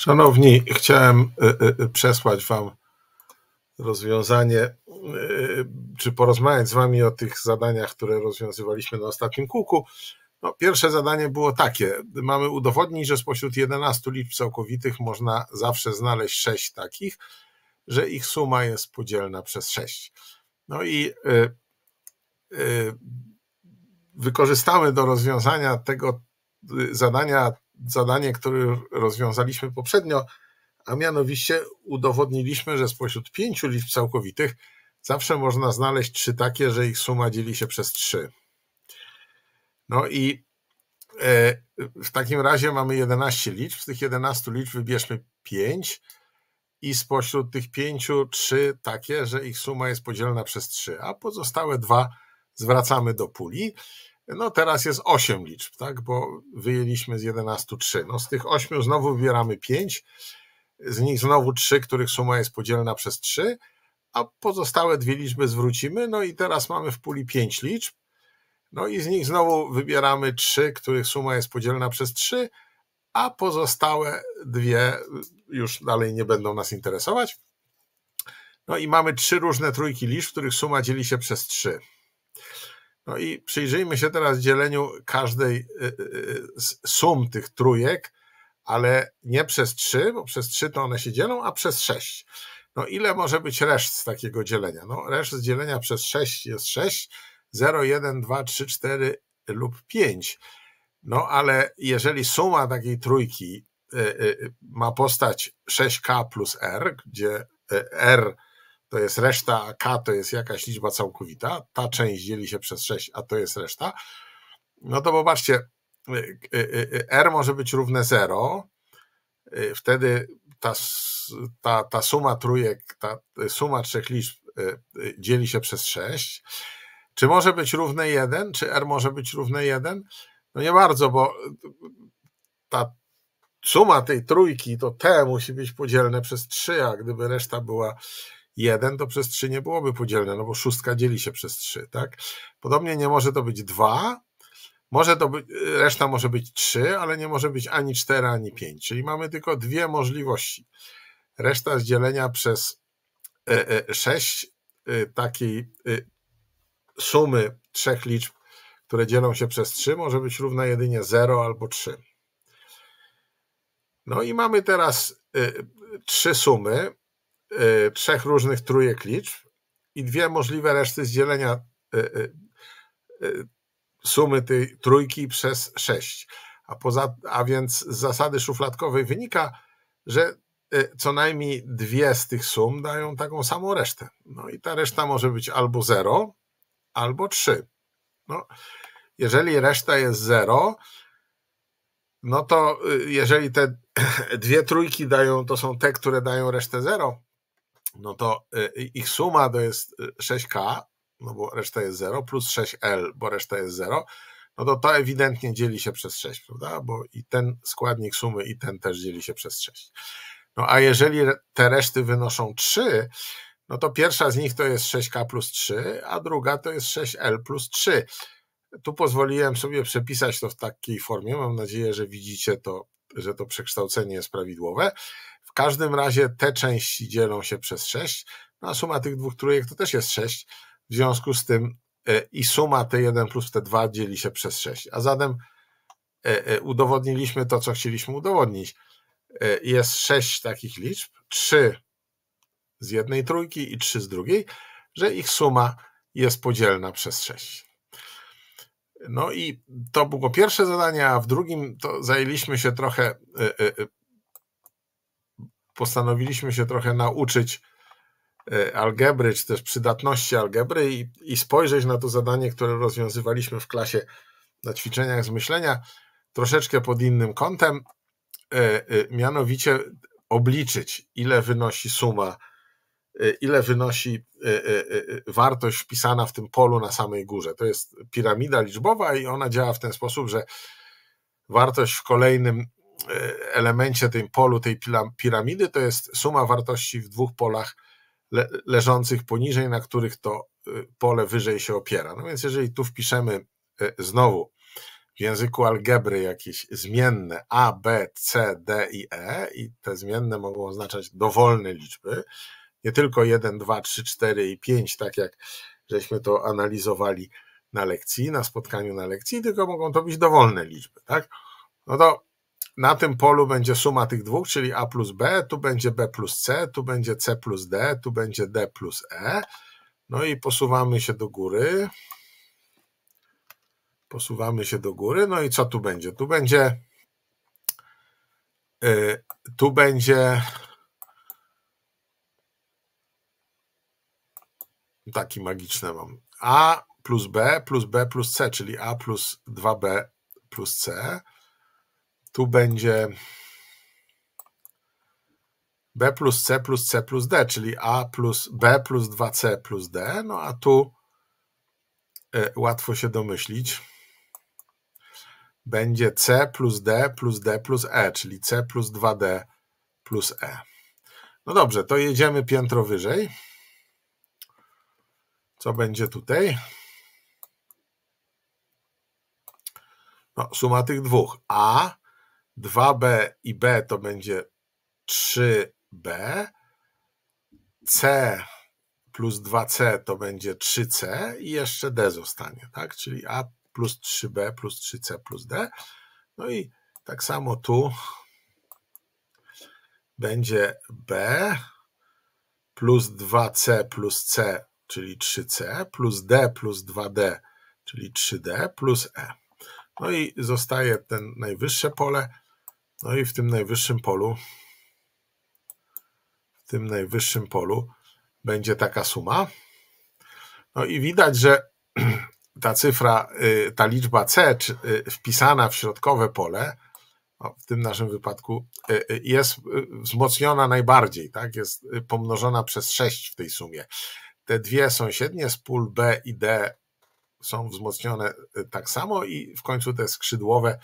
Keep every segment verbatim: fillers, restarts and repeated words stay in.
Szanowni, chciałem przesłać wam rozwiązanie, czy porozmawiać z wami o tych zadaniach, które rozwiązywaliśmy na ostatnim kółku. No, pierwsze zadanie było takie. Mamy udowodnić, że spośród jedenastu liczb całkowitych można zawsze znaleźć sześć takich, że ich suma jest podzielna przez sześć. No i y, y, wykorzystamy do rozwiązania tego zadania zadanie, które rozwiązaliśmy poprzednio, a mianowicie udowodniliśmy, że spośród pięciu liczb całkowitych zawsze można znaleźć trzy takie, że ich suma dzieli się przez trzy. No i w takim razie mamy jedenaście liczb. Z tych jedenastu liczb wybierzmy pięć i spośród tych pięciu trzy takie, że ich suma jest podzielna przez trzy, a pozostałe dwa zwracamy do puli. No teraz jest osiem liczb, tak? Bo wyjęliśmy z jedenastu trzy. No z tych ośmiu znowu wybieramy pięć, z nich znowu trzy, których suma jest podzielna przez trzy, a pozostałe dwie liczby zwrócimy. No i teraz mamy w puli pięć liczb. No i z nich znowu wybieramy trzy, których suma jest podzielna przez trzy, a pozostałe dwie już dalej nie będą nas interesować. No i mamy trzy różne trójki liczb, których suma dzieli się przez trzy. No i przyjrzyjmy się teraz dzieleniu każdej z sum tych trójek, ale nie przez trzy, bo przez trzy to one się dzielą, a przez sześć. No ile może być reszt z takiego dzielenia? No reszt z dzielenia przez sześć jest sześć, zero, jeden, dwa, trzy, cztery lub pięć. No ale jeżeli suma takiej trójki ma postać sześć k plus r, gdzie r to jest reszta, a k to jest jakaś liczba całkowita, ta część dzieli się przez sześć, a to jest reszta, no to popatrzcie, r może być równe zero, wtedy ta, ta, ta suma trójek, ta suma trzech liczb dzieli się przez sześć, Czy może być równe jeden? Czy r może być równe jeden? No nie bardzo, bo ta suma tej trójki to t musi być podzielne przez trzy, a gdyby reszta była jeden, to przez trzy nie byłoby podzielne, no bo szóstka dzieli się przez trzy, tak? Podobnie nie może to być dwa, może to być, reszta może być trzy, ale nie może być ani cztery, ani pięć, czyli mamy tylko dwie możliwości. Reszta z dzielenia przez sześć takiej sumy trzech liczb, które dzielą się przez trzy, może być równa jedynie zero albo trzy. No i mamy teraz trzy sumy trzech różnych trójek liczb i dwie możliwe reszty z dzielenia sumy tej trójki przez sześć. A, poza, a więc z zasady szufladkowej wynika, że co najmniej dwie z tych sum dają taką samą resztę. No i ta reszta może być albo zero, albo trzy. No, jeżeli reszta jest zero, no to jeżeli te dwie trójki dają, to są te, które dają resztę zero, no to ich suma to jest sześć k, no bo reszta jest zero, plus sześć l, bo reszta jest zero, no to to ewidentnie dzieli się przez sześć, prawda? Bo i ten składnik sumy i ten też dzieli się przez sześć. No a jeżeli te reszty wynoszą trzy, no to pierwsza z nich to jest sześć k plus trzy, a druga to jest sześć l plus trzy. Tu pozwoliłem sobie przepisać to w takiej formie. Mam nadzieję, że widzicie to, że to przekształcenie jest prawidłowe. W każdym razie te części dzielą się przez sześć, no a suma tych dwóch trójek to też jest sześć. W związku z tym i suma t jeden plus t dwa dzieli się przez sześć. A zatem udowodniliśmy to, co chcieliśmy udowodnić. Jest sześć takich liczb, trzy z jednej trójki i trzy z drugiej, że ich suma jest podzielna przez sześć. No i to było pierwsze zadanie, a w drugim to zajęliśmy się trochę, postanowiliśmy się trochę nauczyć algebry, czy też przydatności algebry i, i spojrzeć na to zadanie, które rozwiązywaliśmy w klasie na ćwiczeniach z myślenia, troszeczkę pod innym kątem, mianowicie obliczyć, ile wynosi suma, ile wynosi wartość wpisana w tym polu na samej górze. To jest piramida liczbowa i ona działa w ten sposób, że wartość w kolejnym elemencie, tym polu tej piramidy, to jest suma wartości w dwóch polach leżących poniżej, na których to pole wyżej się opiera. No więc jeżeli tu wpiszemy znowu w języku algebry jakieś zmienne a, b, c, d i e i te zmienne mogą oznaczać dowolne liczby, nie tylko jeden, dwa, trzy, cztery i pięć, tak jak żeśmy to analizowali na lekcji, na spotkaniu na lekcji, tylko mogą to być dowolne liczby, tak? No to na tym polu będzie suma tych dwóch, czyli a plus b, tu będzie b plus c, tu będzie c plus d, tu będzie d plus e. No i posuwamy się do góry. Posuwamy się do góry, no i co tu będzie? Tu będzie yy, tu będzie taki magiczny mam. A plus b plus b plus c, czyli a plus dwa b plus c. Tu będzie b plus c plus c plus d, czyli a plus b plus dwa c plus d. No a tu y, łatwo się domyślić, będzie c plus d plus d plus e, czyli c plus dwa d plus e. No dobrze, to jedziemy piętro wyżej. Co będzie tutaj? No, suma tych dwóch. A, dwa b i b to będzie trzy b. C plus dwa c to będzie trzy c i jeszcze d zostanie, tak? Czyli a plus trzy b plus trzy c plus d. No i tak samo tu będzie b plus dwa c plus c, czyli trzy c, plus d plus dwa d, czyli trzy d plus e. No i zostaje ten najwyższe pole, no i w tym najwyższym polu, w tym najwyższym polu będzie taka suma. No i widać, że ta cyfra, ta liczba c wpisana w środkowe pole, w tym naszym wypadku jest wzmocniona najbardziej, tak? Jest pomnożona przez sześć w tej sumie. Te dwie sąsiednie z pól b i d są wzmocnione tak samo i w końcu te skrzydłowe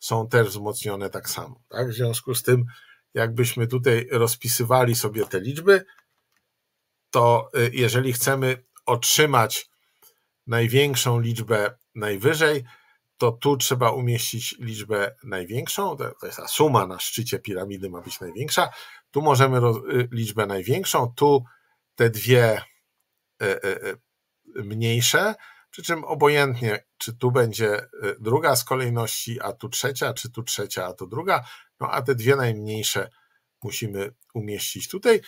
są też wzmocnione tak samo. Tak? W związku z tym, jakbyśmy tutaj rozpisywali sobie te liczby, to jeżeli chcemy otrzymać największą liczbę najwyżej, to tu trzeba umieścić liczbę największą, to jest ta suma na szczycie piramidy ma być największa, tu możemy liczbę największą, tu te dwie mniejsze, przy czym obojętnie, czy tu będzie druga z kolejności, a tu trzecia, czy tu trzecia, a tu druga, no a te dwie najmniejsze musimy umieścić tutaj.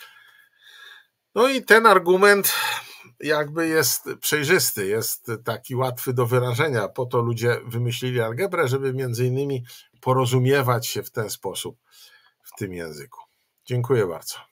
No i ten argument jakby jest przejrzysty, jest taki łatwy do wyrażenia, po to ludzie wymyślili algebrę, żeby między innymi porozumiewać się w ten sposób w tym języku. Dziękuję bardzo.